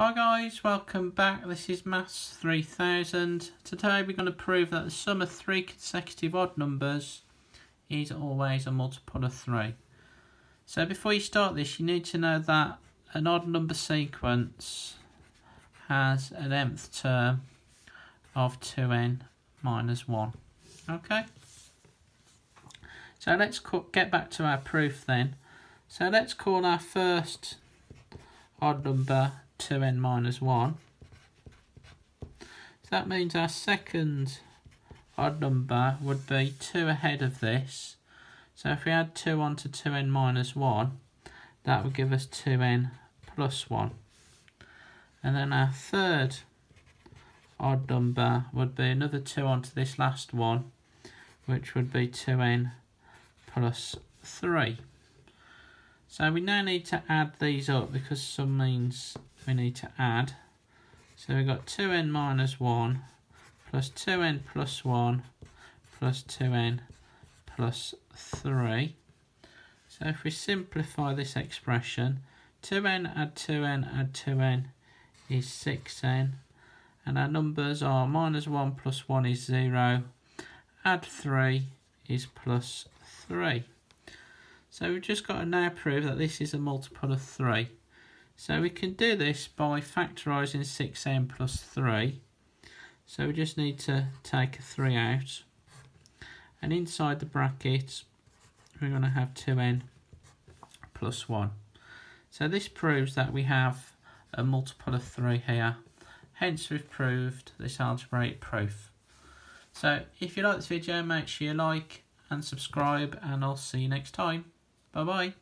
Hi guys, welcome back. This is Maths 3000. Today we're going to prove that the sum of three consecutive odd numbers is always a multiple of 3. So before you start this, you need to know that an odd number sequence has an nth term of 2n minus 1. Okay? So let's get back to our proof then. So let's call our first odd number 2n minus 1. So that means our second odd number would be 2 ahead of this. So if we add 2 onto 2n minus 1, that would give us 2n plus 1. And then our third odd number would be another 2 onto this last one, which would be 2n plus 3. So we now need to add these up because some means we need to add. So we've got 2n minus 1 plus 2n plus 1 plus 2n plus 3. So if we simplify this expression, 2n add 2n add 2n is 6n. And our numbers are minus 1 plus 1 is 0. Add 3 is plus 3. So we've just got to now prove that this is a multiple of 3. So we can do this by factorising 6n plus 3. So we just need to take a 3 out. And inside the bracket, we're going to have 2n plus 1. So this proves that we have a multiple of 3 here. Hence we've proved this algebraic proof. So if you like this video, make sure you like and subscribe, and I'll see you next time. Bye bye.